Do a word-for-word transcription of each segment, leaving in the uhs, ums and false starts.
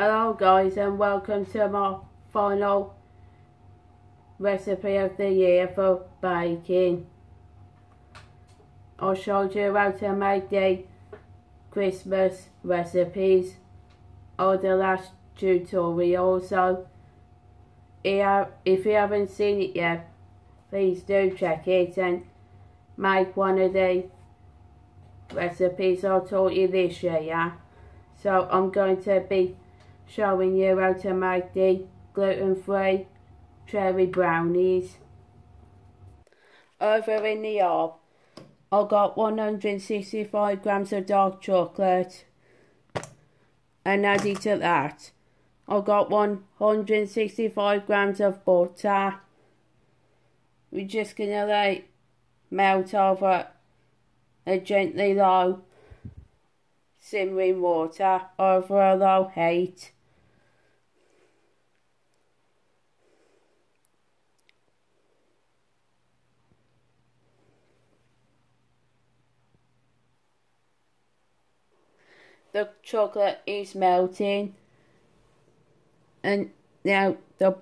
Hello guys, and welcome to my final recipe of the year for baking. I showed you how to make the Christmas recipes or the last tutorial, so if you haven't seen it yet, please do check it and make one of the recipes I taught you this year. Yeah? So I'm going to be showing you how to make the gluten-free cherry brownies. Over in the oven, I got one hundred sixty-five grams of dark chocolate, and added to that I got one hundred sixty-five grams of butter. We're just going to let it melt over a gently low simmering water over a low heat. The chocolate is melting, and now the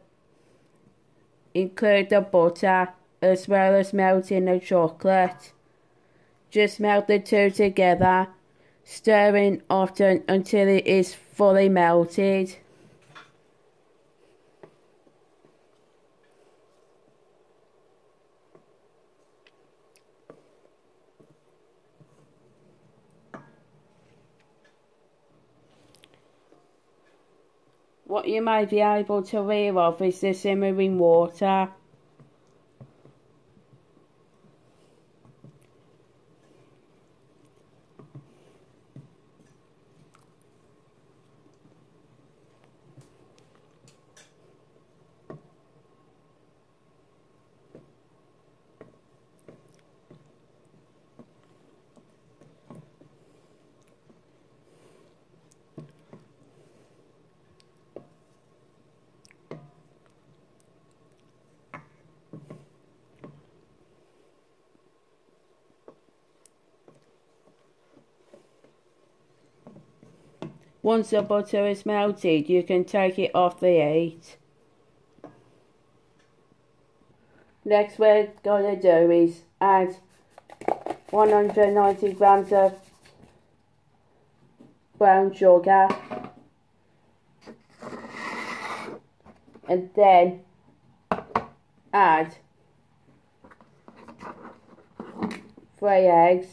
include the butter as well as melting the chocolate. Just melt the two together, stirring often until it is fully melted. What you may be able to hear of is the simmering water. Once the butter is melted, you can take it off the heat. Next we're going to do is add one hundred ninety grams of brown sugar, and then add three eggs.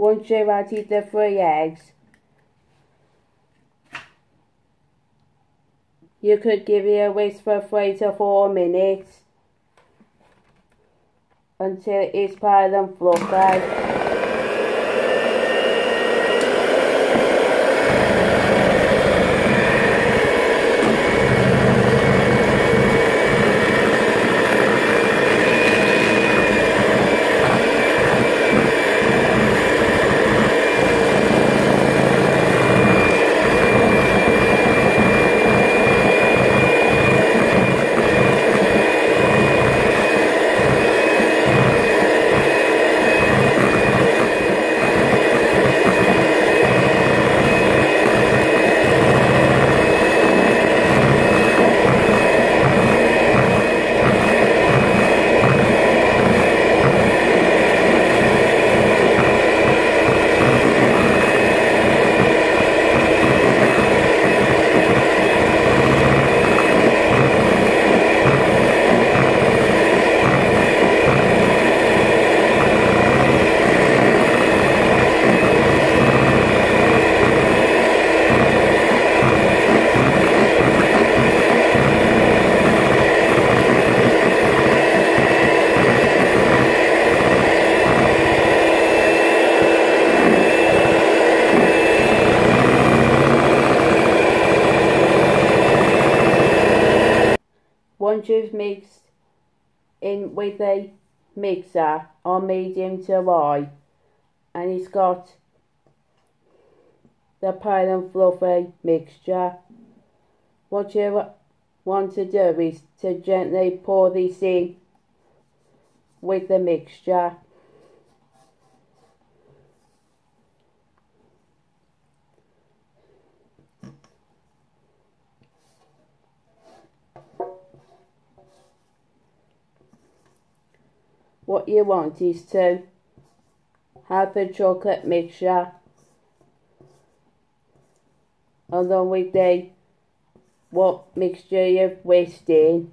Once you've added the three eggs, you could give it a whisk for three to four minutes until it's pale and fluffy. one hundred mixed in with a mixer on medium to high, and it's got the pale and fluffy mixture. What you want to do is to gently pour this in with the mixture. What you want is to have the chocolate mixture along with the what mixture you've whisked in,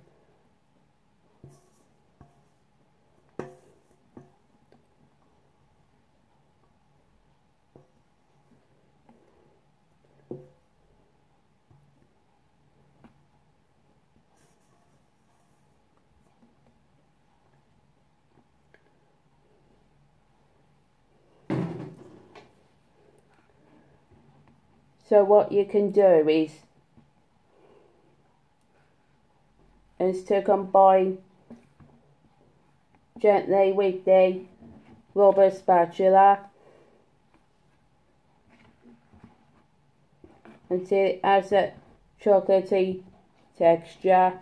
so what you can do is is to combine gently with the rubber spatula until it has a chocolatey texture.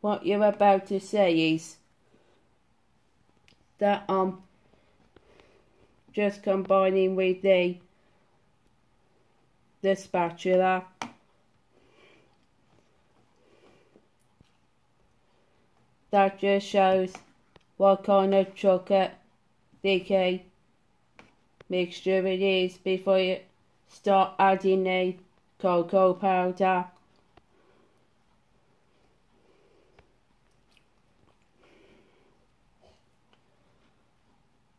What you're about to see is that I'm just combining with the the spatula, that just shows what kind of chocolate decay mixture it is before you start adding the cocoa powder.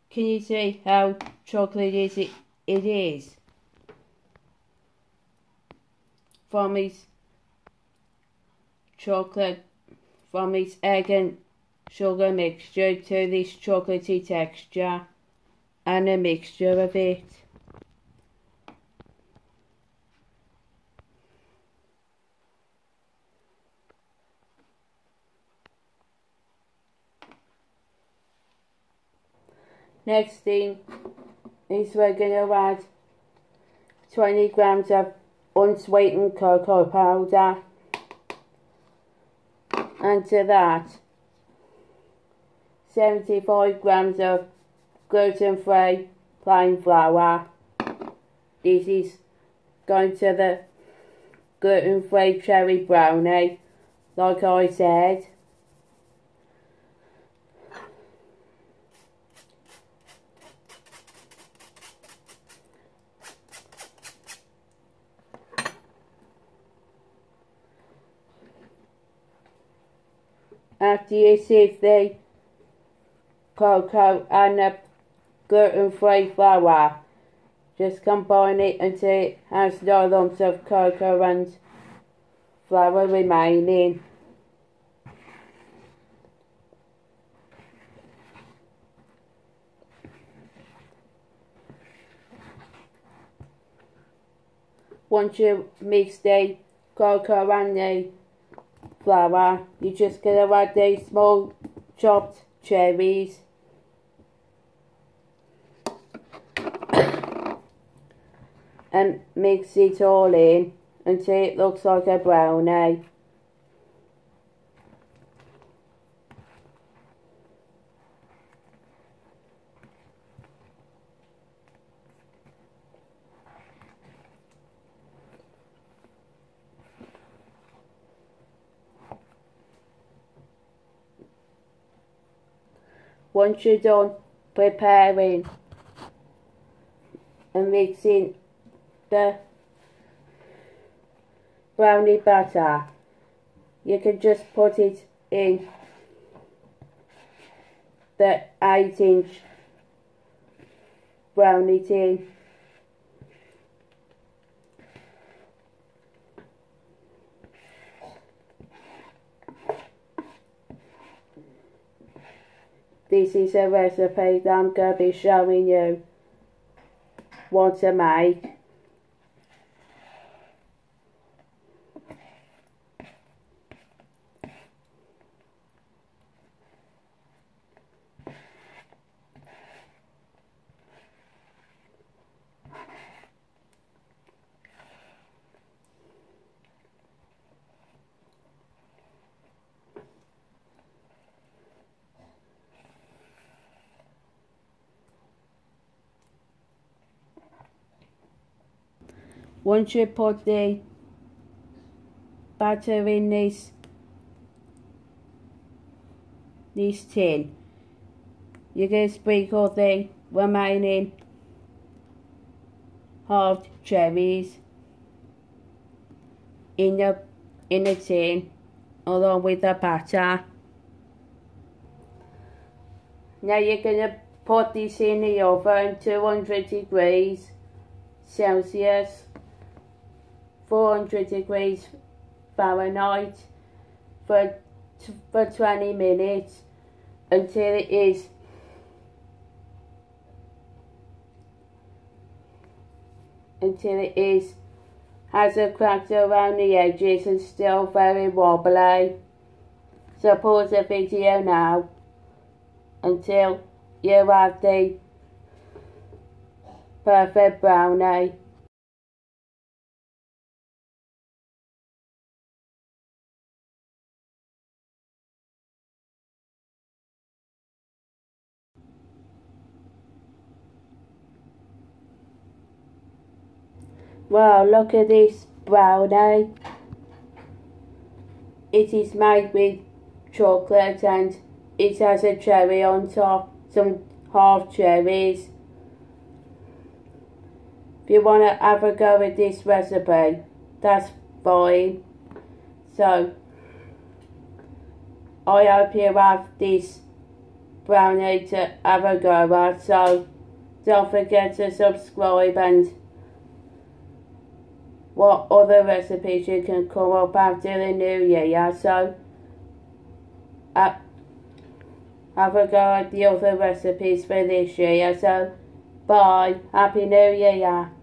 Can you see how chocolatey it, it is? From its chocolate, from its egg and sugar mixture to this chocolatey texture and a mixture of it. Next thing is we're going to add twenty grams of unsweetened cocoa powder, and to that seventy-five grams of gluten-free plain flour. This is going to the gluten-free cherry brownie, like I said. After you sift the cocoa and the gluten-free flour, just combine it until it has no lumps of cocoa and flour remaining. Once you mix the cocoa and the flour, you're just going to add these small chopped cherries. And mix it all in until it looks like a brownie. Once you're done preparing and mixing the brownie batter, you can just put it in the eight inch brownie tin. This is a recipe that I'm going to be showing you once a make. Once you put the batter in this this tin, you can sprinkle the remaining halved cherries in the in the tin along with the batter. Now you're gonna put this in the oven, two hundred degrees Celsius. four hundred degrees Fahrenheit for, for twenty minutes until it is until it is has a crack around the edges and still very wobbly. So pause the video now until you have the perfect brownie. Wow, look at this brownie. It is made with chocolate and it has a cherry on top, some half cherries. If you want to have a go with this recipe, that's fine. So, I hope you have this brownie to have a go at. So, don't forget to subscribe and what other recipes you can come up after the new year. So uh, have a go at the other recipes for this year. So bye, happy new year.